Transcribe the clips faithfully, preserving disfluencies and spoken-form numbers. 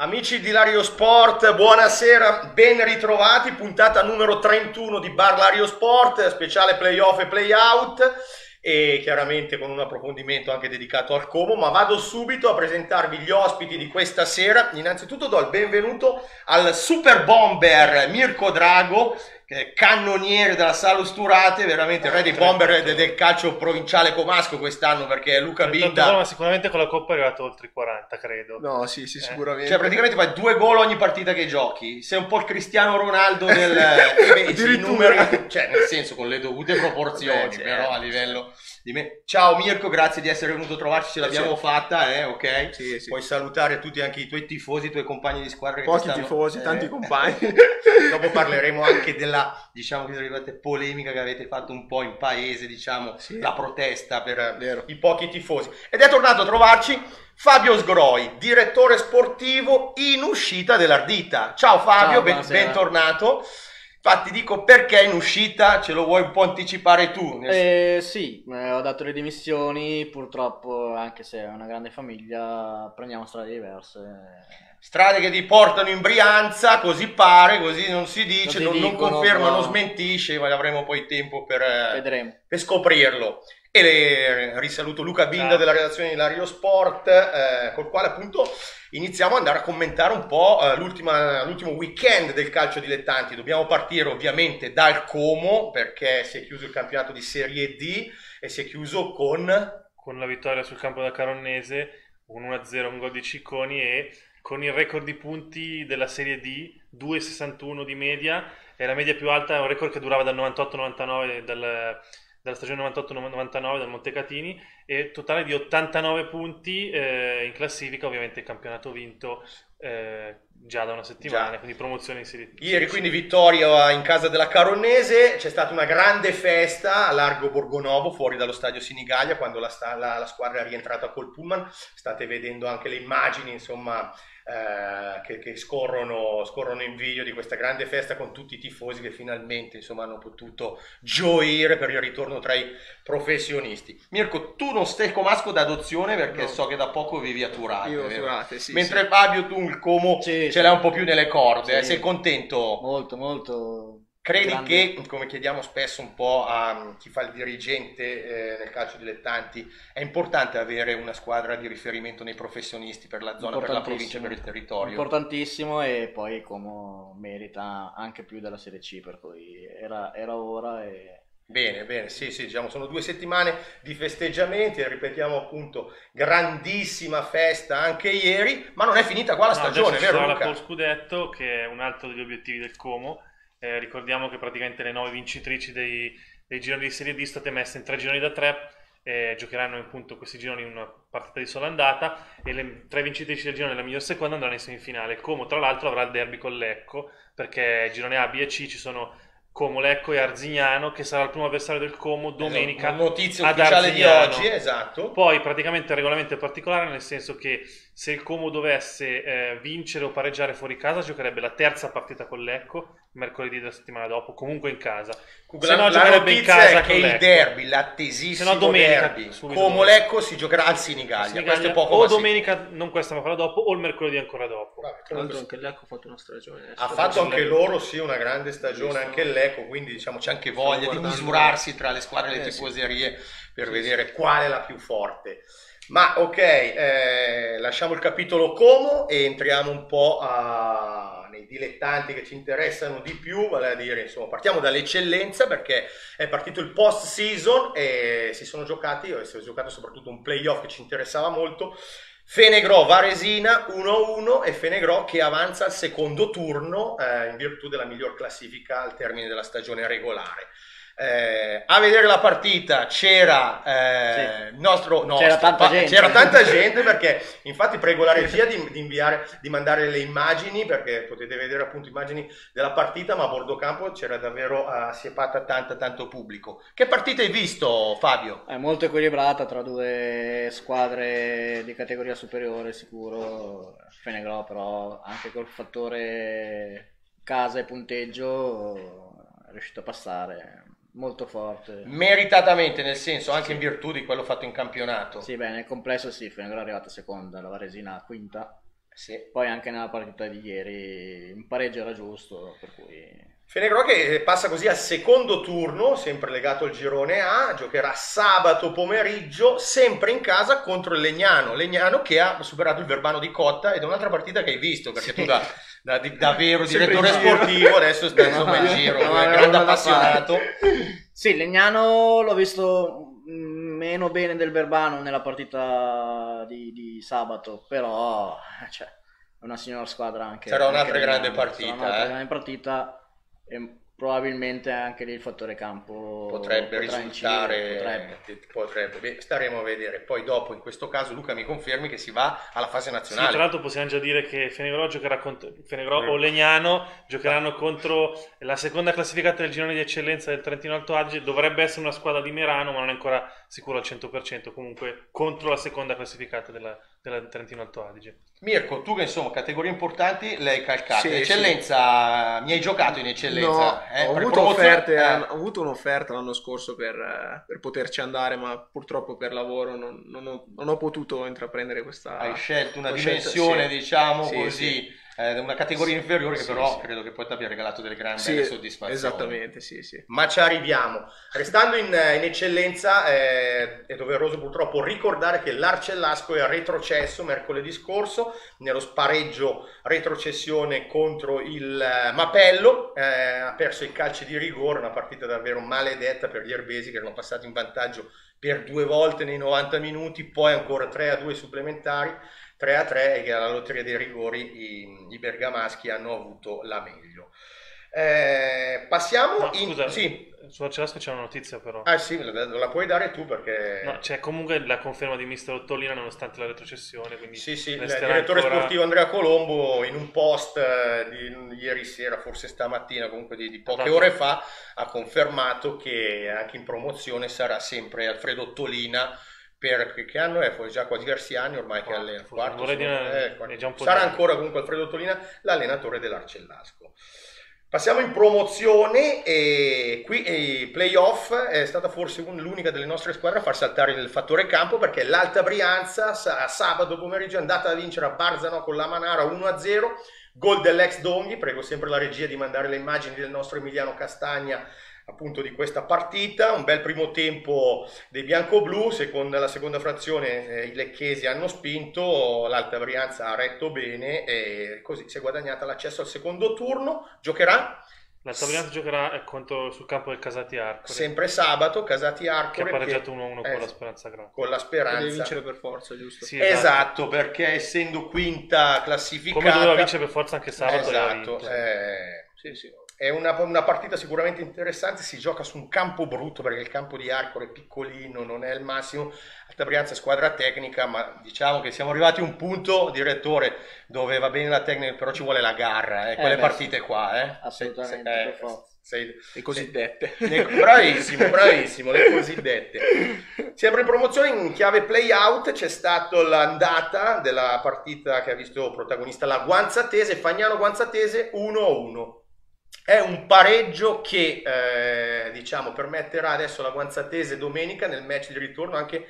Amici di Lario Sport, buonasera, ben ritrovati, puntata numero trentuno di Bar Lario Sport, speciale playoff e playout e chiaramente con un approfondimento anche dedicato al Como, ma vado subito a presentarvi gli ospiti di questa sera. Innanzitutto do il benvenuto al super bomber Mirko Drago, cannoniere della Salus Turate, veramente re dei bomber del calcio provinciale comasco quest'anno, perché Luca Binda, ma sicuramente con la Coppa è arrivato oltre i quaranta, credo. No, sì, sì, sicuramente. Eh? Cioè praticamente fai due gol ogni partita che giochi, sei un po' il Cristiano Ronaldo del eh, beh, numeri, cioè nel senso con le dovute proporzioni, beh, però a livello di me. Ciao Mirko, grazie di essere venuto a trovarci, ce l'abbiamo sì. fatta, eh, ok? Sì, sì. Puoi salutare tutti anche i tuoi tifosi, i tuoi compagni di squadra. Pochi che stanno... tifosi, eh. tanti compagni. Dopo parleremo anche della, diciamo, che arrivate polemica che avete fatto un po' in paese, diciamo, sì. la protesta per Vero. i pochi tifosi. Ed è tornato a trovarci Fabio Sgroi, direttore sportivo in uscita dell'Ardita. Ciao Fabio, Ciao, ben, bentornato. Infatti dico perché in uscita, ce lo vuoi un po' anticipare tu? Eh, sì, ho dato le dimissioni, purtroppo, anche se è una grande famiglia, prendiamo strade diverse. Strade che ti portano in Brianza, così pare, così non si dice, non, non conferma, no. non smentisce, ma avremo poi tempo per, eh, per scoprirlo. E le, risaluto Luca Binda Ciao. della redazione di Lario Sport, eh, col quale appunto iniziamo ad andare a commentare un po' eh, l'ultimo weekend del calcio dilettanti. Dobbiamo partire ovviamente dal Como, perché si è chiuso il campionato di Serie D e si è chiuso con... con la vittoria sul campo da Caronnese, un uno a zero, un gol di Cicconi e... con il record di punti della Serie D, due virgola sessantuno di media, è la media più alta, è un record che durava dal novantotto novantanove, dal, dalla stagione novantotto novantanove del Montecatini, e totale di ottantanove punti eh, in classifica, ovviamente il campionato vinto eh, già da una settimana, già. quindi promozione in Serie D. Ieri quindi vittoria in casa della Caronnese, c'è stata una grande festa a Largo Borgonovo, fuori dallo stadio Sinigaglia, quando la, la, la squadra è rientrata col pullman, state vedendo anche le immagini, insomma... Che, che scorrono, scorrono in video di questa grande festa con tutti i tifosi che finalmente, insomma, hanno potuto gioire per il ritorno tra i professionisti. Mirko, tu non sei comasco d'adozione perché no. so che da poco vivi a Turate, Io, Turate sì, mentre sì. Fabio tu il Como sì, ce l'hai un po' più nelle corde, sì. eh? sei contento? Molto, molto. Credi grande. che, come chiediamo spesso un po' a chi fa il dirigente eh, nel calcio dilettanti, è importante avere una squadra di riferimento nei professionisti per la zona, per la provincia, per il territorio? Importantissimo, e poi Como merita anche più della Serie C, per cui era, era ora e... Bene, bene, sì, sì, diciamo, sono due settimane di festeggiamenti, ripetiamo appunto, grandissima festa anche ieri, ma non è finita qua la no, stagione, vero Luca? Adesso c'è la Scudetto, che è un altro degli obiettivi del Como. Eh, ricordiamo che praticamente le nove vincitrici dei, dei gironi di Serie D sono state messe in tre gironi da tre, eh, giocheranno appunto questi gironi in una partita di sola andata, e le tre vincitrici del girone della miglior seconda andranno in semifinale. Como tra l'altro avrà il derby con Lecco, perché girone A, B e C ci sono Como, Lecco e Arzignano, che sarà il primo avversario del Como domenica. Esatto, notizia ufficiale di oggi, esatto. Poi praticamente il regolamento è particolare, nel senso che se il Como dovesse eh, vincere o pareggiare fuori casa, giocherebbe la terza partita con Lecco mercoledì della settimana dopo, comunque in casa. Se no giocherebbe in casa, che il derby, l'attesissimo domenica, derby Como Lecco si giocherà al Sinigaglia, Sinigaglia questo è poco o domenica, si... non questa ma quella dopo, o il mercoledì ancora dopo. Vabbè, tra l'altro anche Lecco ha fatto una stagione, ha fatto anche loro sì una grande stagione, anche Lecco, quindi diciamo c'è anche voglia di misurarsi tra le squadre e le tifoserie per vedere qual è la più forte. Ma ok, eh, lasciamo il capitolo Como e entriamo un po' a... nei dilettanti che ci interessano di più, vale a dire, insomma, partiamo dall'eccellenza, perché è partito il post season e si sono giocati, o si è giocato soprattutto un playoff che ci interessava molto, Fenegrò Varesina uno a uno, e Fenegrò che avanza al secondo turno eh, in virtù della miglior classifica al termine della stagione regolare. Eh, a vedere la partita c'era eh, sì. nostro, nostro c'era tanta, tanta gente, perché infatti prego la regia di, di inviare di mandare le immagini, perché potete vedere appunto immagini della partita, ma a bordo campo c'era davvero assiepata uh, tanta tanto pubblico. Che partita hai visto, Fabio? È molto equilibrata tra due squadre di categoria superiore sicuro. Fenegrò però anche col fattore casa e punteggio è riuscito a passare molto forte, meritatamente, nel senso anche sì. in virtù di quello fatto in campionato. Sì, beh, nel complesso sì, Fenegrò è arrivata seconda, la Varesina quinta. Sì, poi anche nella partita di ieri un pareggio era giusto, per cui... Fenegrò che passa così al secondo turno, sempre legato al girone A, giocherà sabato pomeriggio, sempre in casa contro il Legnano. Legnano che ha superato il Verbano di Cotta ed è un'altra partita che hai visto, perché sì. tu da, da, da, da vero direttore sportivo adesso stai insomma in giro, no, un grande appassionato. Sì, Legnano l'ho visto meno bene del Verbano nella partita di, di sabato, però cioè, è una signora squadra anche. Sarà un'altra grande partita. Sarà un'altra eh. grande partita. E probabilmente anche lì il fattore campo potrebbe risultare incidere, potrebbe. potrebbe staremo a vedere. Poi dopo in questo caso Luca mi confermi che si va alla fase nazionale. Sì, tra l'altro possiamo già dire che Fenegrò giocherà contro Fenegrò mm. o Legnano giocheranno contro la seconda classificata del girone di eccellenza del Trentino Alto Adige. Dovrebbe essere una squadra di Merano, ma non è ancora sicuro al cento per cento, comunque contro la seconda classificata della della Trentino Alto Adige. Mirko, tu che insomma categorie importanti le hai calcate, sì, eccellenza sì. mi hai giocato in eccellenza? No, eh, ho, avuto offerte, eh. ho avuto un'offerta l'anno scorso per, per poterci andare, ma purtroppo per lavoro non, non, ho, non ho potuto intraprendere questa. Hai scelto una dimensione scelta, sì. diciamo sì, così sì. una categoria sì, inferiore che sì, però sì. credo che poi ti abbia regalato delle grandi sì, soddisfazioni. Esattamente, sì, sì. Ma ci arriviamo. Restando in, in eccellenza eh, è doveroso purtroppo ricordare che l'Arcellasco è retrocesso mercoledì scorso nello spareggio retrocessione contro il eh, Mapello, eh, ha perso i calci di rigore, una partita davvero maledetta per gli erbesi che erano passati in vantaggio per due volte nei novanta minuti, poi ancora tre a due supplementari, tre a tre, e che alla lotteria dei rigori i, i bergamaschi hanno avuto la meglio. Eh, passiamo no, in... Scusa, sì. su Arcellasco c'è una notizia però. Ah sì, la, la puoi dare tu perché... No, c'è comunque la conferma di mister Ottolina nonostante la retrocessione. Quindi sì, sì, il direttore ancora... sportivo Andrea Colombo in un post di ieri sera, forse stamattina, comunque di, di poche ore fa, ha confermato che anche in promozione sarà sempre Alfredo Ottolina. Per che anno è? Fuori già quasi diversi anni ormai, che alle quarto, sono, dire, eh, quarto. È già un po' sarà di... ancora comunque Alfredo Ottolina l'allenatore dell'Arcellasco. Passiamo in promozione e qui i playoff è stata forse l'unica delle nostre squadre a far saltare il fattore campo, perché l'Alta Brianza sabato pomeriggio è andata a vincere a Barzano con la Manara uno a zero, gol dell'ex Donghi. Prego sempre la regia di mandare le immagini del nostro Emiliano Castagna appunto di questa partita. Un bel primo tempo dei bianco-blu, secondo la seconda frazione eh, i lecchesi hanno spinto, l'Alta Brianza ha retto bene e così si è guadagnata l'accesso al secondo turno. Giocherà? L'Alta Brianza S giocherà contro, sul campo del Casati Arco. Sempre sabato, Casati Arco. Che ha pareggiato uno a uno eh, con la Speranza Grande. Con la Speranza. Deve vincere per forza, giusto? Sì, esatto. esatto, perché essendo quinta classificata... Come doveva vincere per forza anche sabato. Esatto, eh, sì sì. È una, una partita sicuramente interessante, si gioca su un campo brutto perché il campo di Arcore è piccolino, non è il massimo. Alta Brianza è squadra tecnica, ma diciamo che siamo arrivati a un punto, direttore, dove va bene la tecnica, però ci vuole la garra, eh, eh, quelle beh, partite sì. qua. Eh. Assolutamente, se, se, eh, per forza. Sei, le cosiddette. Sei, bravissimo, bravissimo, le cosiddette. Sempre in promozione in chiave play-out c'è stata l'andata della partita che ha visto protagonista la Guanzatese, Fagnano Guanzatese uno a uno. È un pareggio che eh, diciamo permetterà adesso alla Guanzatese domenica nel match di ritorno anche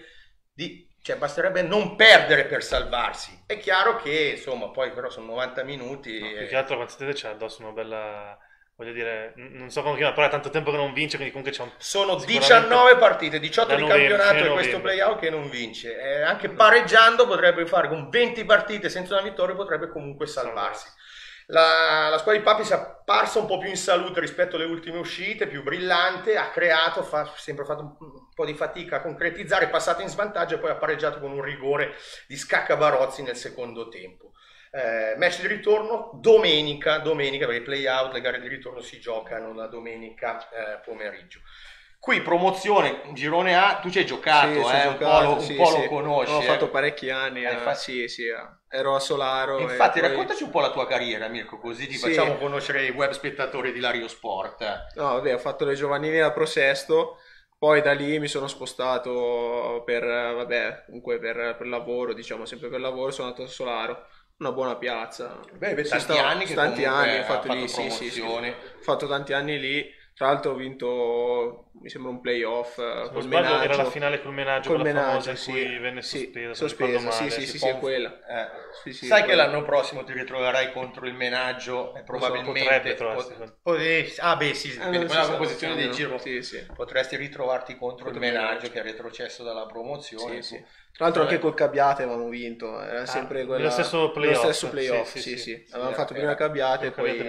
di, cioè basterebbe non perdere per salvarsi. È chiaro che insomma poi però sono novanta minuti. No, e... più che altro la Guanzatese c'ha addosso una bella, voglio dire, non so come chiama, però è tanto tempo che non vince, quindi comunque c'è un... Sono diciannove partite, diciotto di campionato e questo play-out che non vince. Eh, anche pareggiando potrebbe fare con venti partite senza una vittoria, potrebbe comunque salvarsi. La, la squadra di Papi si è apparsa un po' più in salute rispetto alle ultime uscite, più brillante, ha creato, ha sempre fatto un po' di fatica a concretizzare, è passata in svantaggio e poi ha pareggiato con un rigore di Scaccabarozzi nel secondo tempo. Eh, match di ritorno domenica, domenica perché i play-out, le gare di ritorno si giocano la domenica eh, pomeriggio. Qui promozione, girone A, tu ci hai giocato, sì, eh, giocato, un po' lo, sì, un po' lo sì. conosci. Ho eh. fatto parecchi anni, eh, infatti, sì, sì, ero a Solaro. Infatti poi... raccontaci un po' la tua carriera, Mirko, così ti sì. facciamo conoscere i web spettatori di Lario Sport. No, vabbè, ho fatto le giovanili a Pro Sesto, poi da lì mi sono spostato per, vabbè, comunque per, per lavoro, diciamo sempre per lavoro, sono andato a Solaro. Una buona piazza. Beh, tanti, stavo, anni, che tanti anni, ho fatto, fatto lì, sì, sì, sì, ho fatto tanti anni lì. Tra l'altro ho vinto, mi sembra, un playoff Se col Menaggio. Era la finale col Menaggio, col quella Menaggio, famosa sì, in cui venne sospesa. Sì, sospesa, sì, sì, sì, sì, è quella. Eh. Sì, sì, Sai è quella. Che l'anno prossimo ti ritroverai contro il Menaggio, eh, probabilmente. Pot- pot- ah beh, sì, ah, quella so, posizione so, del no. giro. Sì, sì. Potresti ritrovarti contro Pot- il Menaggio sì. che è retrocesso dalla promozione. Sì, sì. Tra l'altro anche col Cabiate avevamo vinto, era sempre ah, quella... lo stesso playoff. Lo stesso playoff, sì, sì. Avevamo fatto prima Cabiate e poi...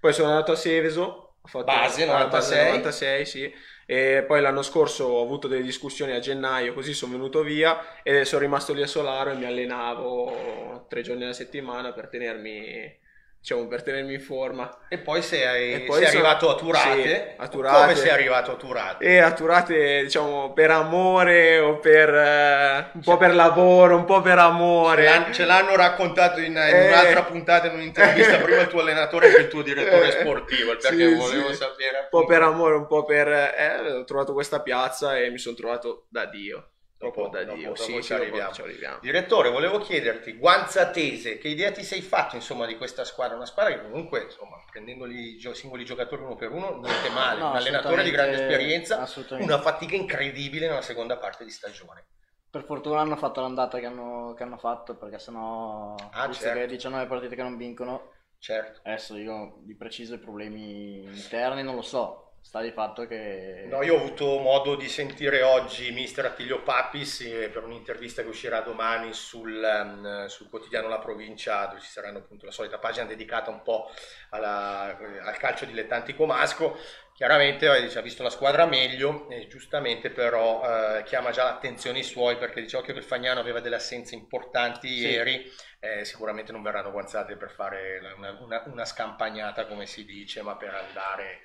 Poi sono andato a Seveso. Ho fatto base novantasei sì. E poi l'anno scorso ho avuto delle discussioni a gennaio, così sono venuto via e sono rimasto lì a Solaro e mi allenavo tre giorni alla settimana per tenermi, diciamo, per tenermi in forma. E poi sei, e poi sei sono... arrivato a Turate. Sì, a Turate. Come sei arrivato a Turate? E a Turate, diciamo, per amore o per eh, un po' per lavoro, un po' per amore. Ce l'hanno, ce l'hanno raccontato in, in eh... un'altra puntata, in un'intervista, prima il tuo allenatore e il tuo direttore sportivo, perché sì, volevo sì. sapere. Appunto. Un po' per amore, un po' per... Eh, ho trovato questa piazza e mi sono trovato da Dio. Dopo, da dopo, Dio, dopo, sì, ci arriviamo. ci arriviamo. Direttore, volevo chiederti, Guanzatese, che idea ti sei fatto, insomma, di questa squadra? Una squadra che comunque, insomma, prendendo i gio- singoli giocatori uno per uno, niente male, no, un allenatore di grande esperienza, una fatica incredibile nella seconda parte di stagione. Per fortuna hanno fatto l'andata che hanno, che hanno fatto, perché sennò ah, visto certo. che diciannove partite che non vincono, certo. adesso io di preciso i problemi interni non lo so. Sta di fatto che... No, io ho avuto modo di sentire oggi mister Attilio Pappis eh, per un'intervista che uscirà domani sul, um, sul quotidiano La Provincia, dove ci saranno appunto la solita pagina dedicata un po' alla, al calcio dilettantico masco. Chiaramente eh, dice, ha visto la squadra meglio, e giustamente però eh, chiama già l'attenzione i suoi, perché diceva che il Fagnano aveva delle assenze importanti sì. ieri. Eh, sicuramente non verranno guanzate per fare una, una, una scampagnata, come si dice, ma per andare...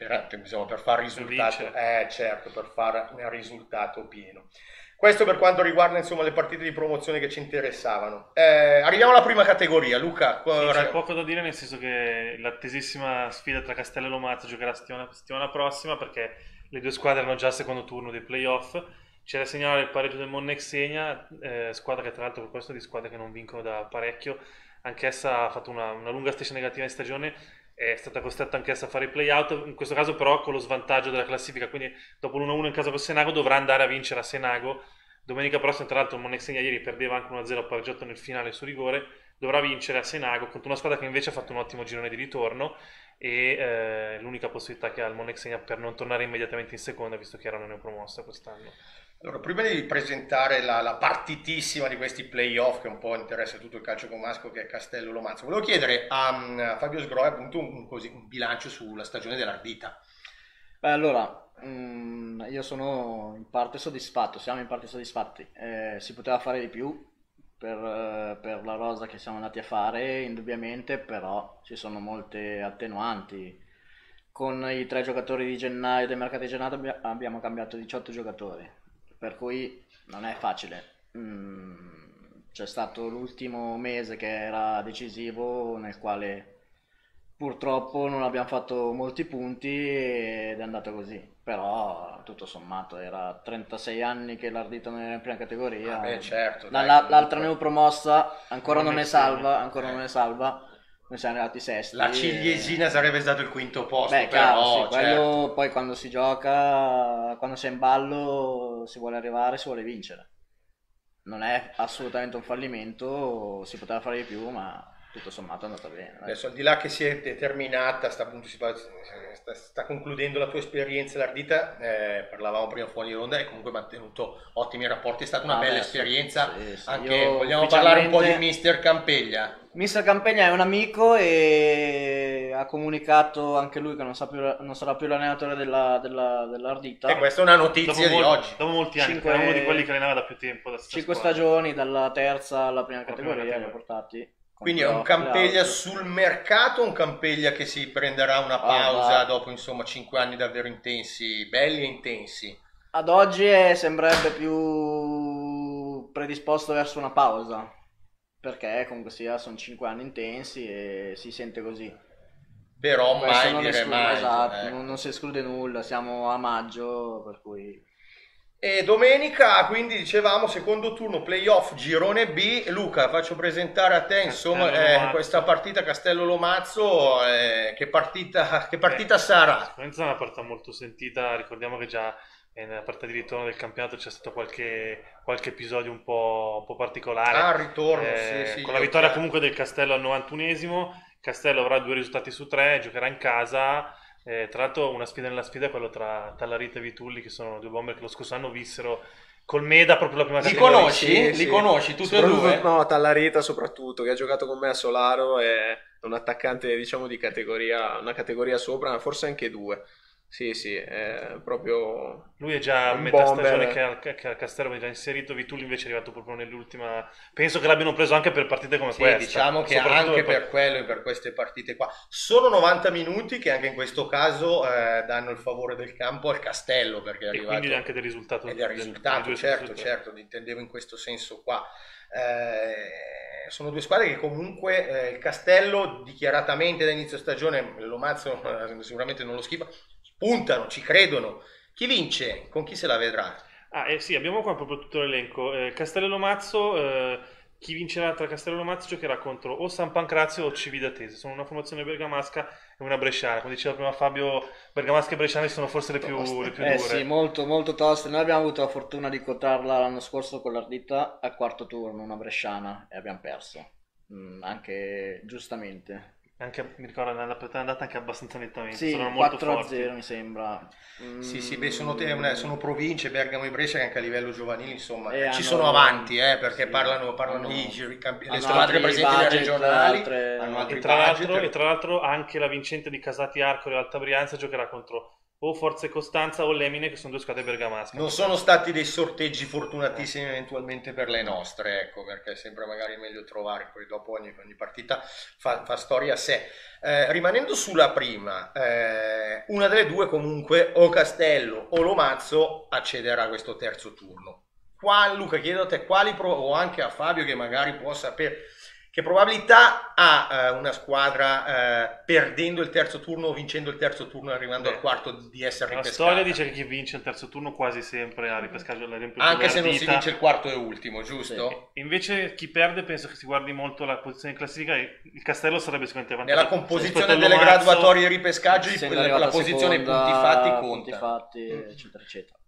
Per, insomma, per far risultato eh, certo per far risultato pieno. Questo per quanto riguarda, insomma, le partite di promozione che ci interessavano. Eh, arriviamo alla prima categoria. Luca, sì, c'è poco da dire, nel senso che l'attesissima sfida tra Castello e Lomazzo giocherà settimana, settimana prossima, perché le due squadre erano già al secondo turno dei playoff. C'è da segnalare il pareggio del Monexegna, eh, squadra che tra l'altro, per questo, di squadre che non vincono da parecchio, anch'essa ha fatto una, una lunga striscia negativa in stagione. È stata costretta anch'essa a fare i play-out, in questo caso però con lo svantaggio della classifica, quindi dopo l'uno a uno in casa con Senago dovrà andare a vincere a Senago. Domenica prossima, tra l'altro, il Monexegna ieri perdeva anche uno a zero, pareggiato nel finale su rigore, dovrà vincere a Senago contro una squadra che invece ha fatto un ottimo girone di ritorno e eh, l'unica possibilità che ha il Monexegna per non tornare immediatamente in seconda, visto che era una neopromossa quest'anno. Allora, prima di presentare la, la partitissima di questi playoff che un po' interessa tutto il calcio comasco, che è Castello Lomazzo, volevo chiedere a, a Fabio Sgroi appunto un, così, un bilancio sulla stagione dell'Ardita. Beh, allora, mh, io sono in parte soddisfatto, siamo in parte soddisfatti, eh, si poteva fare di più per, per la rosa che siamo andati a fare, indubbiamente, però ci sono molte attenuanti. Con i tre giocatori di gennaio, del mercato di gennaio, abbiamo cambiato diciotto giocatori. Per cui non è facile. Mm, c'è stato l'ultimo mese che era decisivo, nel quale purtroppo non abbiamo fatto molti punti ed è andato così. Però tutto sommato era trentasei anni che l'Ardita non era in prima categoria. Ah, beh, certo, dai, la, l'altra neopromossa ancora non, non è salva, ancora eh. non è salva. Noi siamo arrivati sesti. La ciliegina e... sarebbe stato il quinto posto. Beh, chiaro, però, sì, certo. Quello, poi quando si gioca, quando si è in ballo, si vuole arrivare, si vuole vincere. Non è assolutamente un fallimento, si poteva fare di più, ma tutto sommato è andata bene. Adesso, al di là che si è determinata, sta, appunto, si sta, sta concludendo la tua esperienza l'Ardita, eh, parlavamo prima fuori ronda, e comunque mantenuto ottimi rapporti, è stata una ah, bella beh, esperienza. Sì, sì, anche io, vogliamo ufficialmente... parlare un po' di mister Campeglia. Mister Campegna è un amico e ha comunicato anche lui che non, sa più, non sarà più l'allenatore della, della, dell'Ardita. E questa è una notizia dopo di molti, oggi. Dopo molti anni, cinque, è uno di quelli che allenava da più tempo. Da cinque scuola. stagioni, dalla terza alla prima categoria li ha portati. Quindi è un Campeglia sul mercato, un Campeglia che si prenderà una pausa ah, dopo, insomma, cinque anni davvero intensi, belli e intensi. Ad oggi è, sembrerebbe più predisposto verso una pausa. Perché comunque sia sono cinque anni intensi e si sente così. Però mai dire mai. Esatto, eh. non, non si esclude nulla, siamo a maggio, per cui... E domenica, quindi dicevamo, secondo turno playoff girone B. Luca, faccio presentare a te insomma eh, questa partita Castello Lomazzo, eh, che partita, che partita eh, sarà? È una partita molto sentita, ricordiamo che già eh, nella partita di ritorno del campionato c'è stato qualche, qualche episodio un po', un po' particolare. Ah, ritorno, eh, sì, sì, con la vittoria certo. comunque del Castello al novantunesimo. Castello avrà due risultati su tre, giocherà in casa. Eh, tra l'altro una sfida nella sfida è quella tra Tallarita e Vitulli, che sono due bomber che lo scorso anno vissero col Meda proprio la prima categoria. Li conosci? Sì, li sì. conosci tutti e due? No, Tallarita soprattutto, che ha giocato con me a Solaro, è un attaccante diciamo di categoria, una categoria sopra, forse anche due. Sì, sì, è proprio... Lui è già a metà stagione che, che al Castello è già inserito, Vitulli invece è arrivato proprio nell'ultima... Penso che l'abbiano preso anche per partite come sì, questa. Diciamo che anche per... per quello e per queste partite qua. Sono novanta minuti che anche in questo caso eh, danno il favore del campo al Castello, perché è arrivato... E quindi anche del risultato. E del risultato, del, certo, risultato. certo, intendevo in questo senso qua. Eh, sono due squadre che comunque eh, il Castello dichiaratamente da inizio stagione, Lomazzo eh, sicuramente non lo schifa, puntano, ci credono. Chi vince? Con chi se la vedrà? Ah, eh sì, abbiamo qua proprio tutto l'elenco. Eh, Castello Lomazzo, eh, chi vincerà tra Castello Lomazzo giocherà contro o San Pancrazio o Cividatese. Sono una formazione bergamasca e una bresciana. Come diceva prima Fabio, bergamasca e bresciani sono forse le più, le più dure. Eh sì, molto, molto toste. Noi abbiamo avuto la fortuna di cotarla l'anno scorso con l'Ardita al quarto turno, una bresciana, e abbiamo perso. Mm, anche giustamente. Anche, mi ricordo la partita è andata anche abbastanza nettamente, sì, sono molto forti. quattro a zero mi sembra. Mm. Sì, sì, beh, sono, sono province, Bergamo e Brescia, che anche a livello giovanile insomma eh, ci hanno, sono avanti, eh, perché sì, parlano, parlano hanno, i, campi, le squadre presenti nelle regionali, altre, hanno altri e tra l'altro e tra l'altro anche la vincente di Casati Arco e Alta Brianza giocherà contro o Forza e Costanza o Lemine, che sono due squadre bergamasche. Non sono stati dei sorteggi fortunatissimi eventualmente per le nostre, ecco, perché sembra magari meglio trovare, poi dopo ogni, ogni partita fa, fa storia a sé. Eh, rimanendo sulla prima, eh, una delle due comunque, o Castello o Lomazzo, accederà a questo terzo turno. Qua, Luca, chiedo a te quali, pro- o anche a Fabio che magari può sapere, che probabilità ha eh, una squadra eh, perdendo il terzo turno o vincendo il terzo turno e arrivando Beh, al quarto di essere ripescata? La storia dice che chi vince il terzo turno quasi sempre ha ripescato la riempita. Anche se non si vince il quarto e ultimo, giusto? Sì. Invece chi perde penso che si guardi molto la posizione in classifica. Il Castello sarebbe sicuramente avanti. Nella composizione delle graduatorie di ripescaggio, la, la posizione seconda, punti fatti conta. Punti fatti, eccetera, eccetera.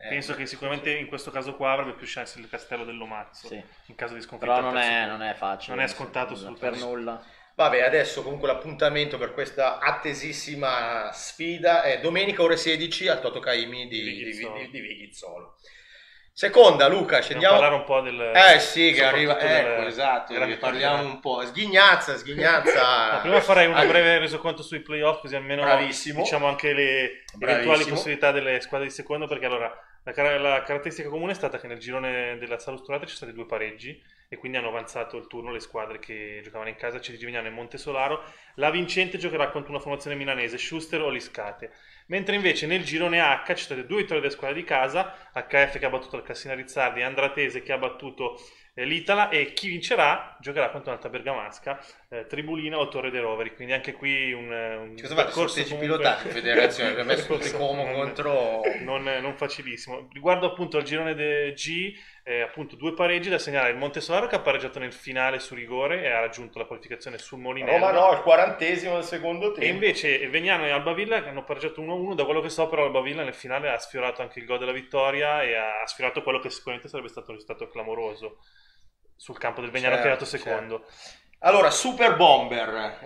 Eh, Penso che sicuramente in questo caso qua avrebbe più chance il Castello del Lomazzo, sì, in caso di sconfitta. Però non è, non è facile. Non è scontato non per nulla. Vabbè, adesso comunque l'appuntamento per questa attesissima sfida è domenica ore sedici al Toto Caimi di, di Vighizzolo. Di, di Vighizzolo. Seconda, Luca, scendiamo... Andiamo a parlare un po' del... Eh sì, che arriva... Ecco, delle... esatto, ne parliamo un po'. Sghignazza, sghignazza... No, prima farei un allora. breve resoconto sui playoff, così almeno Bravissimo. diciamo anche le Bravissimo. eventuali possibilità delle squadre di secondo, perché allora la, car- la caratteristica comune è stata che nel girone della Salus Turate ci sono stati due pareggi, e quindi hanno avanzato il turno le squadre che giocavano in casa, Sinigaglia e Montesolaro. La vincente giocherà contro una formazione milanese, Schuster o Liscate. Mentre invece nel girone H ci sono state due vittorie delle squadre di casa, H F che ha battuto il Cassina Rizzardi e Andratese che ha battuto eh, l'Itala, e chi vincerà giocherà contro un'altra bergamasca, eh, Tribulina o Torre dei Roveri. Quindi anche qui un, un cosa percorso comunque... pilotati, federazione, per me è Como non, contro... Non, non facilissimo. Riguardo appunto al girone de G, eh, appunto due pareggi da segnalare, il Montesolaro che ha pareggiato nel finale su rigore e ha raggiunto la qualificazione sul Molinello. Roma no, il quarantesimo del secondo tempo. E invece Vegnano e Albavilla che hanno pareggiato uno a uno. Da quello che so però Albavilla nel finale ha sfiorato anche il gol della vittoria e ha sfiorato quello che sicuramente sarebbe stato un risultato clamoroso sul campo del Vegnano, certo, che è nato secondo. Certo. Allora, Super Bomber,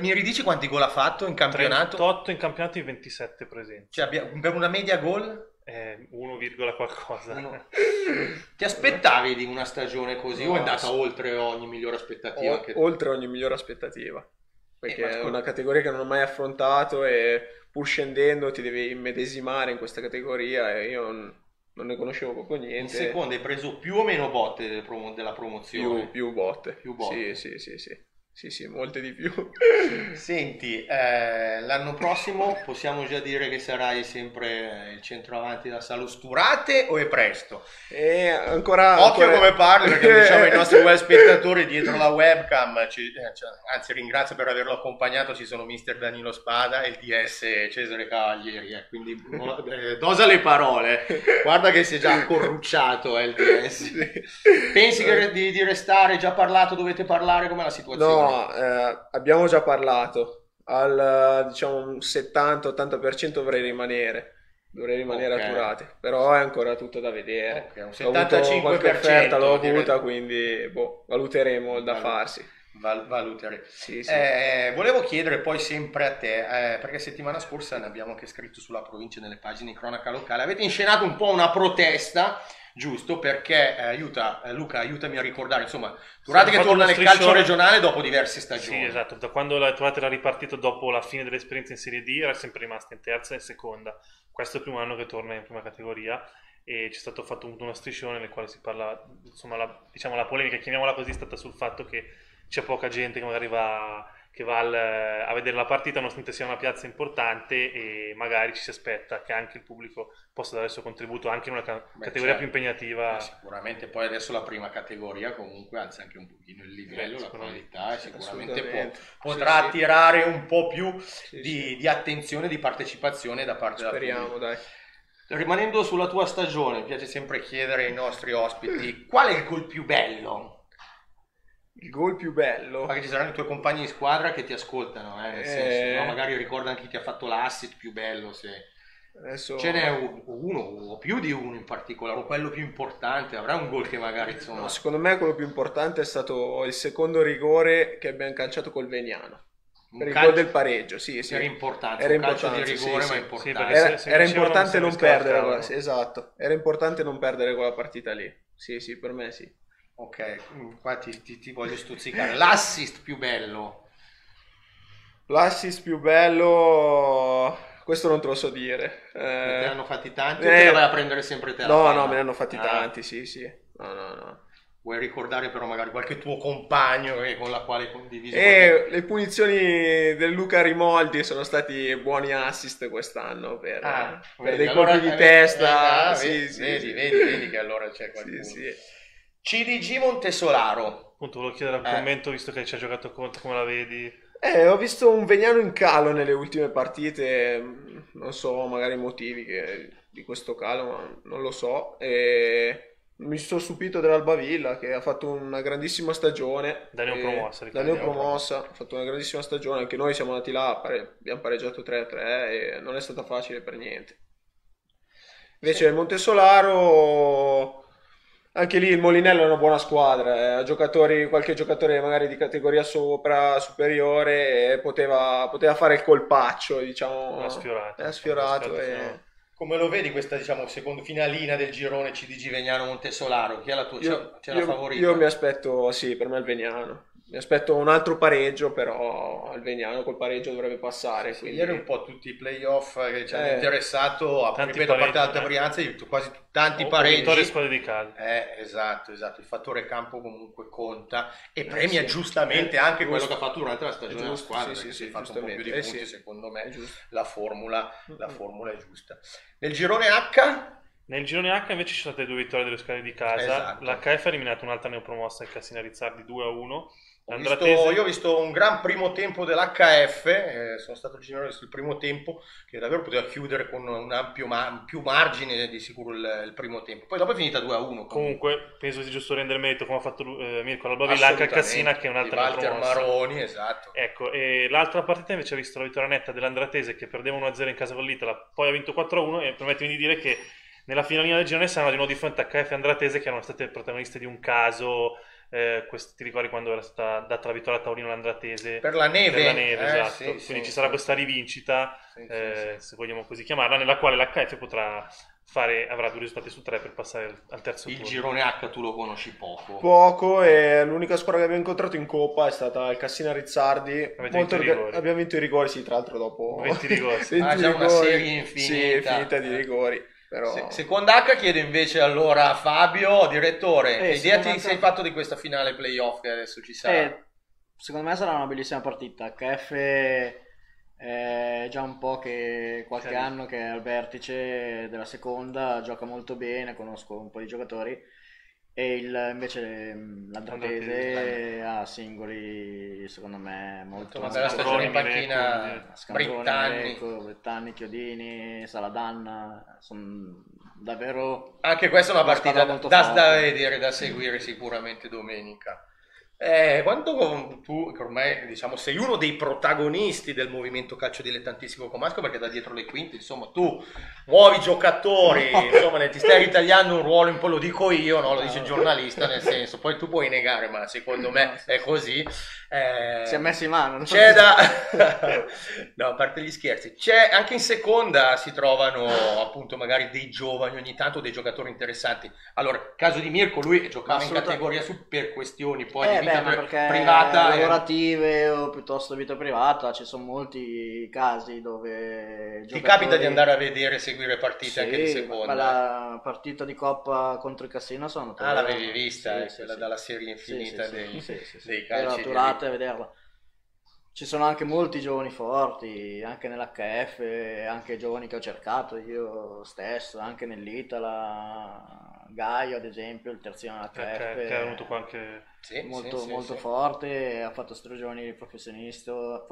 mi ridici quanti gol ha fatto in campionato? trentotto in campionato e ventisette presenti. Cioè abbiamo una media gol? Eh, uno, qualcosa. Uno. Ti aspettavi di una stagione così no, o è andata so. oltre ogni migliore aspettativa? O- che... Oltre ogni migliore aspettativa. Perché eh, è una categoria che non ho mai affrontato e pur scendendo ti devi immedesimare in questa categoria e io non, non ne conoscevo proprio niente. In seconda hai preso più o meno botte della promozione? Più, più botte. Più botte. Sì, sì, sì, sì. Sì, sì, molte di più. Senti, eh, l'anno prossimo possiamo già dire che sarai sempre il centroavanti da Salus Turate o è presto? Eh, ancora, Occhio ancora... come parli, perché diciamo i nostri web spettatori dietro la webcam, ci, cioè, anzi ringrazio per averlo accompagnato, ci sono mister Danilo Spada e il D S Cesare Cavalieri, eh, quindi eh, dosa le parole, guarda che si è già corrucciato eh, il D S. Pensi che di, di restare, già parlato, dovete parlare, com'è la situazione? No. No, eh, abbiamo già parlato, al diciamo un settanta ottanta per cento dovrei rimanere, dovrei rimanere okay. a Turate, però è ancora tutto da vedere, okay, un settantacinque per cento ho qualche offerta, l'ho avuta, quindi boh, valuteremo il da Valut- farsi. Val- valuteremo. Sì, sì. Eh, volevo chiedere poi sempre a te, eh, perché settimana scorsa ne abbiamo anche scritto sulla provincia nelle pagine di cronaca locale, avete inscenato un po' una protesta, giusto, perché eh, aiuta eh, Luca, aiutami a ricordare, insomma, Turate sì, che torna nel striscione... calcio regionale dopo diverse stagioni. Sì, esatto, da quando la Turate l'ha ripartito dopo la fine dell'esperienza in Serie D era sempre rimasta in terza e in seconda. Questo è il primo anno che torna in prima categoria e c'è stato fatto uno striscione nel quale si parla, insomma, la, diciamo la polemica, chiamiamola così, è stata sul fatto che c'è poca gente che magari va, che va al, a vedere la partita nonostante sia una piazza importante, e magari ci si aspetta che anche il pubblico possa dare il suo contributo anche in una ca- Beh, categoria certo. più impegnativa. Beh, sicuramente poi adesso la prima categoria comunque alza anche un pochino il livello, Beh, la qualità, e sicuramente può, potrà sì, attirare sì. un po' più sì, di, sì. di attenzione, di partecipazione da parte Speriamo, della pubblica. Dai. Rimanendo sulla tua stagione, mi piace sempre chiedere ai nostri ospiti qual è il gol più bello? Il gol più bello? Magari ci saranno i tuoi compagni di squadra che ti ascoltano, eh, nel eh... senso, no? Magari ricordano chi ti ha fatto l'assist più bello, se adesso... ce n'è uno o più di uno in particolare, o quello più importante, avrà un gol che magari insomma... No, secondo me quello più importante è stato il secondo rigore che abbiamo calciato col Veniano. Per il gol del pareggio, sì, sì. Era importante, era un calcio di rigore, sì, ma sì. importante. Sì, era, se, se era importante non, non perdere, esatto, era importante non perdere quella partita lì, sì, sì, per me sì. Ok, qua ti, ti, ti voglio stuzzicare. L'assist più bello? L'assist più bello... Questo non te lo so dire. Eh... Te ne hanno fatti tanti eh... o te la vai a prendere sempre te? No, no, me ne hanno fatti ah. tanti, sì, sì. No, no, no. Vuoi ricordare però magari qualche tuo compagno con la quale condivisi? Eh, qualche... Le punizioni del Luca Rimoldi sono stati buoni assist quest'anno per, ah, per dei allora, colpi di vedi, testa. Eh, sì, vedi, sì, vedi, sì. vedi, vedi che allora c'è qualcuno. Sì, sì. C D G Montesolaro. Appunto, volevo chiedere un eh. commento visto che ci ha giocato contro, come la vedi? Eh, ho visto un Veniano in calo nelle ultime partite, non so magari i motivi che, di questo calo, ma non lo so. E... Mi sono stupito dell'Albavilla che ha fatto una grandissima stagione. Da neopromossa. Da neopromossa, ha fatto una grandissima stagione. Anche noi siamo andati là, pare, abbiamo pareggiato tre a tre e non è stata facile per niente. Invece sì. Montesolaro, anche lì il Molinello è una buona squadra. Eh, giocatori, qualche giocatore magari di categoria sopra, superiore, e poteva, poteva fare il colpaccio, diciamo. Ha sfiorato. Ha sfiorato e... No. Come lo vedi questa, diciamo, seconda finalina del girone C D G Veniano Montesolaro? Chi è la tua io, c'è io, la favorita? Io mi aspetto, sì, per me il Veniano. Mi aspetto un altro pareggio, però il Veniano col pareggio dovrebbe passare. Sì, quindi... Ieri un po' tutti i playoff che ci hanno eh, interessato, a parte l'Alta Brianza, quasi tanti oh, pareggi. Vittorie squadre di calcio. Eh, esatto, esatto. Il fattore campo comunque conta e eh, premia sì. giustamente eh, anche quello che ha fatto durante la stagione della squadra, sì, sì, sì, si è fatto un po' più di punti, eh, sì. secondo me la formula, la formula è giusta. Nel girone H... Nel girone H invece ci sono state due vittorie dello Scali di casa, esatto. La H F ha eliminato un'altra neopromossa, il Cassina Rizzardi due a uno. Ho visto, io ho visto un gran primo tempo dell'H F, eh, sono stato generoso sul primo tempo, che davvero poteva chiudere con un ampio ma- più margine di sicuro il, il primo tempo. Poi dopo è finita due a uno. Comunque, comunque penso sia giusto rendere merito, come ha fatto eh, Mirko Albavilla, anche a Cassina, che è un'altra neopromossa. Maroni, esatto. Ecco, e l'altra partita invece ha visto la vittoria netta dell'Andratese, che perdeva uno a zero in casa con l'Itala, poi ha vinto quattro a uno, e permettimi di dire che nella finalina del girone siamo di nuovo di fronte a H F e Andratese, che erano state protagoniste di un caso... Eh, questi, ti ricordi quando era stata data la vittoria a Taurino l'Andratese per la neve, per la neve eh, esatto. sì, quindi sì, ci sarà sì. questa rivincita sì, eh, sì, sì. se vogliamo così chiamarla, nella quale l'H F potrà fare, avrà due risultati su tre per passare al terzo il turno. Girone H tu lo conosci poco poco e l'unica squadra che abbiamo incontrato in Coppa è stata il Cassina Rizzardi. Molto orga- abbiamo vinto i rigori, sì, tra l'altro dopo venti rigori, venti ah, rigori. Già una serie infinita, sì, finita di rigori. Però... Seconda H chiedo invece allora a Fabio, direttore, eh, che idea ti sei fatto di questa finale playoff che adesso ci sarà? Eh, secondo me sarà una bellissima partita. H F è già un po' che qualche C'è anno che è al vertice della seconda, gioca molto bene, conosco un po' di giocatori, e il, invece l'Andratese ha singoli secondo me molto una bella stagione in panchina. Britanni, Britanni, Chiodini, Saladanna, sono davvero, anche questa è una partita molto da, da vedere, da seguire sicuramente domenica. Eh, quando tu, ormai diciamo, sei uno dei protagonisti del movimento calcio dilettantistico comasco, perché da dietro le quinte, insomma, tu muovi giocatori, insomma, ne ti stai ritagliando un ruolo, un po' lo dico io, no? Lo dice il giornalista, nel senso, poi tu puoi negare, ma secondo me è così. Eh, si è messo in mano. Non c'è da... no, a parte gli scherzi, c'è anche in seconda si trovano appunto magari dei giovani ogni tanto, dei giocatori interessanti. Allora, caso di Mirko, lui giocava in categoria su per questioni poi eh, di vita beh, per privata, lavorative eh... o piuttosto vita privata, ci sono molti casi dove giocatori... Ti capita di andare a vedere, seguire partite sì, anche di seconda? La partita di Coppa contro il Cassina sono... Ah, l'avevi vista, sì, eh, sì, quella sì, dalla serie infinita sì, sì, dei, sì, sì, sì, dei calci a vederla. Ci sono anche molti giovani forti, anche nell'H F, anche giovani che ho cercato io stesso, anche nell'Itala, Gaio ad esempio, il terzino dell'H F che, che ha avuto qualche... Sì, molto, sì, molto sì, forte, sì. Ha fatto stagioni professionistico,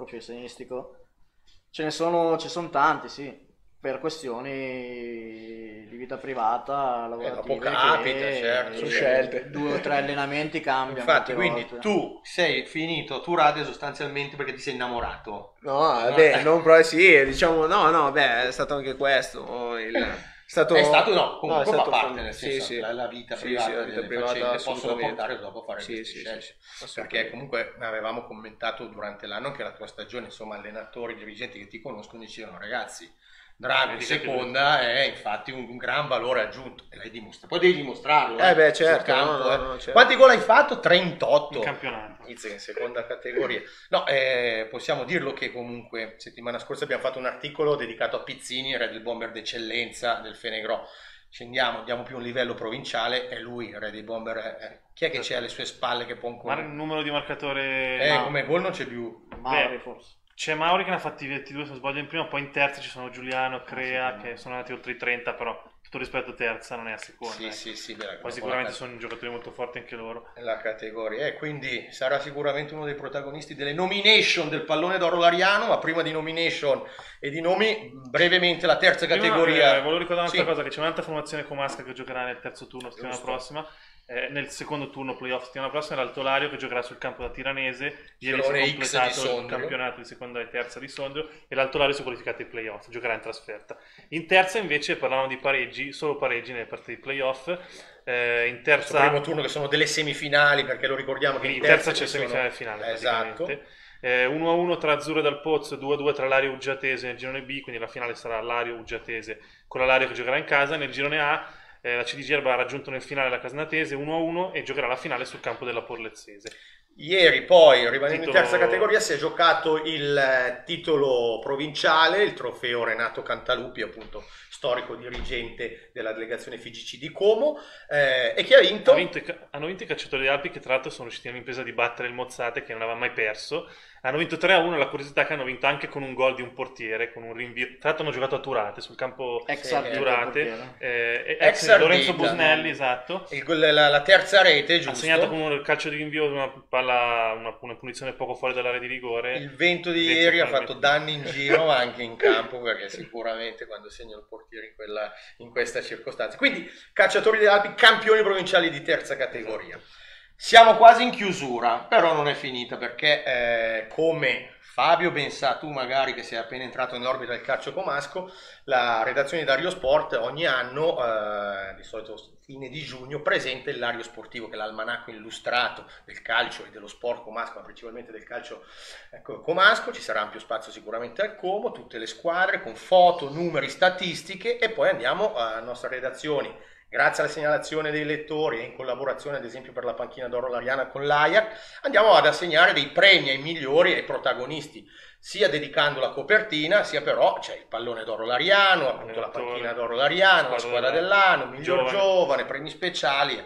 ce ne sono, ci sono tanti, sì, per questioni di vita privata, lavorative, eh, capita, che certo, su scelte, due o tre allenamenti cambiano. Infatti, quindi volte. Tu sei finito Turate sostanzialmente perché ti sei innamorato. No, no? Beh, non proprio sì, diciamo no, no, beh, è stato anche questo il... È stato, è stato no, comunque no, è stato fa parte, nel senso, sì, sì. La, la vita privata, sì, sì, la vita privata possono portare dopo a fare sì, queste sì, scelte, sì, perché comunque avevamo commentato durante l'anno anche la tua stagione, insomma allenatori, dirigenti che ti conoscono dicevano ragazzi, Drago in seconda è infatti un, un gran valore aggiunto e l'hai dimostrato, poi devi dimostrarlo eh, eh beh certo, campo, no, no, no, eh. certo. Quanti gol hai fatto? trentotto in campionato, in seconda categoria no, eh, possiamo dirlo che comunque settimana scorsa abbiamo fatto un articolo dedicato a Pizzini, re del bomber d'eccellenza del Fenegrò. Scendiamo, andiamo più a un livello provinciale, è lui il re dei bomber, eh. Chi è che c'è alle sue spalle che può ancora... Ma il numero di marcatore... Eh, come gol non c'è più Mauri forse. C'è Mauri che ne ha fatti ventidue se non sbaglio in prima, poi in terza ci sono Giuliano, Crea, sì, che no. sono andati oltre i trenta, però tutto rispetto a terza non è a seconda. Sì, ecco. sì, sì. Beh, poi sicuramente sono giocatori molto forti anche loro. La categoria, eh, quindi sarà sicuramente uno dei protagonisti delle nomination del pallone d'oro lariano, ma prima di nomination e di nomi, brevemente la terza prima, categoria. Eh, volevo ricordare un'altra sì. cosa, che c'è un'altra formazione comasca che giocherà nel terzo turno settimana prossima. Eh, nel secondo turno playoff settimana prossima l'Alto Lario che giocherà sul campo da Tiranese, ieri Girone si è completato il campionato di seconda e terza di Sondrio e l'Alto Lario si è qualificato ai playoff, giocherà in trasferta. In terza invece parlavamo di pareggi, solo pareggi nelle partite di playoff, eh, in terza il primo turno che sono delle semifinali, perché lo ricordiamo che in, in terza, terza c'è semifinale sono... finale esatto. eh, uno a uno tra Azzurro e Dal Pozzo, due a due tra Lario e Uggiatese nel girone B, quindi la finale sarà Lario Uggiatese con la Lario che giocherà in casa. Nel girone A Eh, la C D Gerba ha raggiunto nel finale la Casinatese uno a uno e giocherà la finale sul campo della Porlezzese. Ieri poi, rimanendo titolo... in terza categoria, si è giocato il titolo provinciale, il trofeo Renato Cantaluppi, appunto storico dirigente della delegazione F G C di Como, eh, e chi ha vinto? Ha vinto i, hanno vinto i Cacciatori delle Alpi, che tra l'altro sono riusciti all'impresa di battere il Mozzate, che non aveva mai perso. Hanno vinto tre a uno, la curiosità è che hanno vinto anche con un gol di un portiere, con un rinvio. Tra l'altro hanno giocato a Turate, sul campo ex eh, Turate, eh, ex, ex Lorenzo Busnelli, no? Esatto. Il, la, la terza rete, giusto? Ha segnato con un calcio di rinvio una palla, una, una punizione poco fuori dall'area di rigore. Il vento di ieri ha fatto danni in giro, ma anche in campo, perché sicuramente quando segna il portiere in, quella, in questa circostanza. Quindi, Cacciatori delle Alpi, campioni provinciali di terza categoria. Esatto. Siamo quasi in chiusura, però non è finita perché eh, come Fabio ben sa tu magari che sei appena entrato nell'orbita del calcio comasco, la redazione di Lario Sport ogni anno, eh, di solito fine di giugno, presenta il Lario Sportivo che è l'almanacco illustrato del calcio e dello sport comasco, ma principalmente del calcio ecco, comasco. Ci sarà ampio spazio sicuramente al Como, tutte le squadre con foto, numeri, statistiche e poi andiamo alla nostra redazione. Grazie alla segnalazione dei lettori e in collaborazione ad esempio per la panchina d'oro lariana con l'Ajax, andiamo ad assegnare dei premi ai migliori e ai protagonisti, sia dedicando la copertina, sia però c'è cioè, il pallone d'oro lariano, appunto la panchina d'oro lariano, la squadra dell'anno, miglior giovane, premi speciali.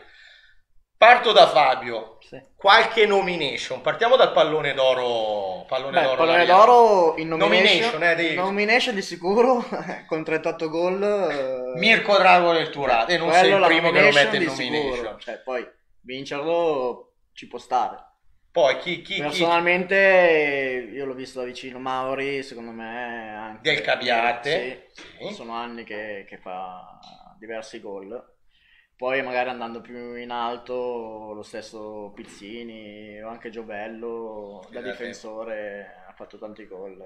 Parto da Fabio, sì. Qualche nomination, partiamo dal pallone d'oro. Pallone Beh, d'oro, pallone d'oro in nomination, nomination, eh, di... nomination di sicuro, con trentotto gol. Eh... Mirko Drago del Turate, non sei il primo che lo mette in nomination. Cioè, poi vincerlo ci può stare. Poi chi, chi personalmente chi... io l'ho visto da vicino, Mauri secondo me anche del Cabiate, sì, sì. Sono anni che, che fa diversi gol. Poi magari andando più in alto lo stesso Pizzini o anche Giovello, da difensore ha fatto tanti gol,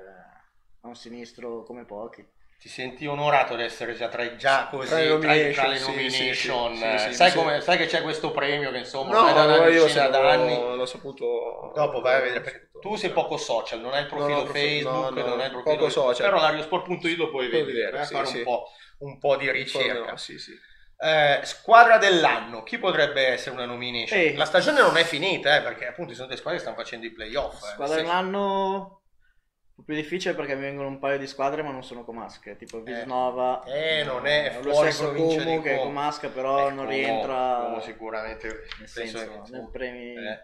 ha un sinistro come pochi. Ti senti onorato di essere già tra, già così, tra, tra, tra le nomination? Sì, sì, sì, sì, sai, sì. Come, sai che c'è questo premio che insomma no, è da una decina d'anni? L'ho saputo dopo. Vai a vedere. Tu sei poco social, non hai il profilo no, no, Facebook, no, no, non hai il profilo poco social. Però l'Ariosport punto i t lo puoi vedere, eh, sì, fare sì. Un, po', un po' di ricerca. No, sì, sì. Eh, squadra dell'anno, chi potrebbe essere una nomination? Ehi. La stagione non è finita, eh, perché appunto ci sono delle squadre che stanno facendo i playoff. Eh, squadra sì. dell'anno. Più difficile perché mi vengono un paio di squadre ma non sono comasche, tipo Visnova, eh, eh, non è fuori, lo stesso Como che è comasca però ecco, non rientra no, no, sicuramente nel senso, senso nel premi... eh, eh.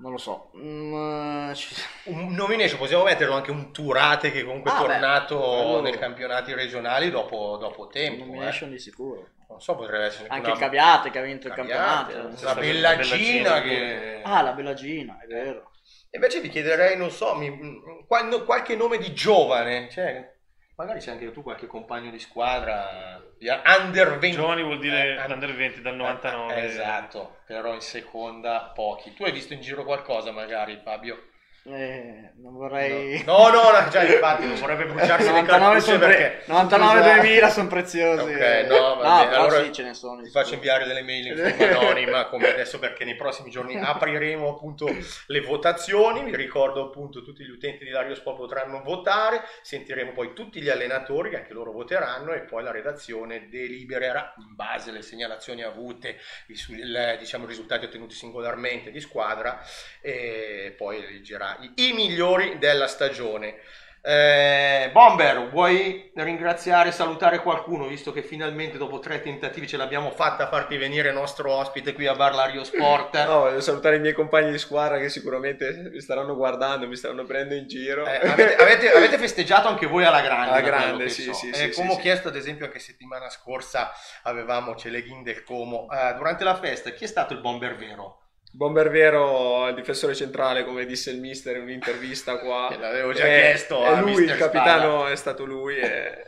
non lo so. Mm, ci... un nomination possiamo metterlo anche un Turate che comunque ah, è tornato allora. nei campionati regionali dopo, dopo tempo, nomination eh. di sicuro. Non so, potrebbe essere anche una... il Cabiate che ha vinto Cabiate, il campionato, la Bellagina che... ah la Bellagina è vero. Invece vi chiederei, non so, mi, quando, qualche nome di giovane, cioè, magari c'è anche tu qualche compagno di squadra, di under venti. Giovani vuol dire eh, under venti dal novantanove. Eh, esatto, però in seconda pochi. Tu hai visto in giro qualcosa magari, Fabio? Eh, non vorrei... No, no, no, no già infatti, non vorrebbe bruciarsi le cartucce perché... novantanove duemila sono preziosi. Ok, no, vabbè, no, allora sì, ce ne sono, ti faccio sicuro. Inviare delle mail in forma anonima come adesso perché nei prossimi giorni apriremo appunto le votazioni. Vi ricordo appunto tutti gli utenti di Lario Sport potranno votare, sentiremo poi tutti gli allenatori che anche loro voteranno e poi la redazione delibererà in base alle segnalazioni avute, i, il, diciamo i risultati ottenuti singolarmente di squadra e poi eleggerà i migliori della stagione. eh, Bomber, vuoi ringraziare e salutare qualcuno visto che finalmente dopo tre tentativi ce l'abbiamo fatta a farti venire il nostro ospite qui a Bar Lario Sport? No, voglio salutare i miei compagni di squadra che sicuramente mi staranno guardando, mi staranno prendendo in giro. eh, avete, avete, avete festeggiato anche voi alla grande, alla grande sì, so. sì, eh, sì, Como sì, ho chiesto ad esempio anche settimana scorsa avevamo Celeghin del Como. Eh, durante la festa chi è stato il Bomber vero? Bomber vero, il difensore centrale, come disse il mister in un'intervista qua. L'avevo già è, chiesto a lui, mister il capitano Spada. È stato lui e,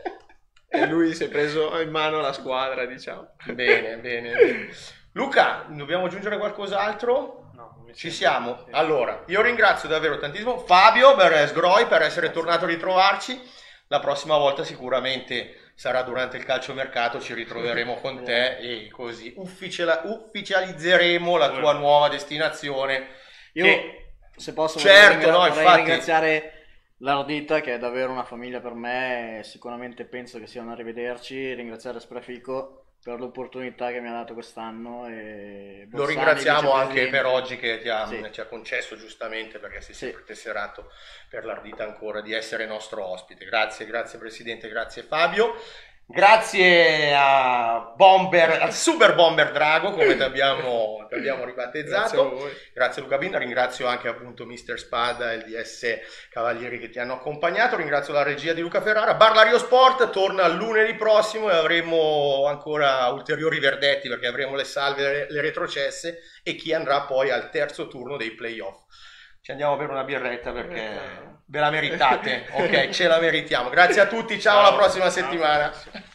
e lui si è preso in mano la squadra, diciamo. Bene, bene. Luca, dobbiamo aggiungere qualcos'altro? No, non mi ci siamo. Sì. Allora, io ringrazio davvero tantissimo Fabio per Sgroi per essere tornato a ritrovarci. La prossima volta sicuramente... sarà durante il calciomercato, ci ritroveremo con te e così ufficializzeremo la tua nuova destinazione. Io, che... se posso, certo, vorrei, no, vorrei infatti... ringraziare l'Ardita che è davvero una famiglia per me, sicuramente penso che sia un arrivederci, ringraziare Sprefico per l'opportunità che mi ha dato quest'anno e lo ringraziamo anche per oggi che ti ha, sì. ci ha concesso giustamente perché sei sempre sì. tesserato per l'Ardita ancora di essere nostro ospite. Grazie, grazie Presidente, grazie Fabio, grazie a Bomber, al Super Bomber Drago come ti abbiamo, ti abbiamo ribattezzato. Grazie, grazie Luca Binda, ringrazio anche appunto mister Spada e il D S Cavalieri che ti hanno accompagnato, ringrazio la regia di Luca Ferrara. Bar Lario Sport torna lunedì prossimo e avremo ancora ulteriori verdetti perché avremo le salve, le retrocesse e chi andrà poi al terzo turno dei playoff. Ci andiamo per una birretta perché ve la meritate, ok, ce la meritiamo. Grazie a tutti, ciao, ciao alla prossima ciao. settimana.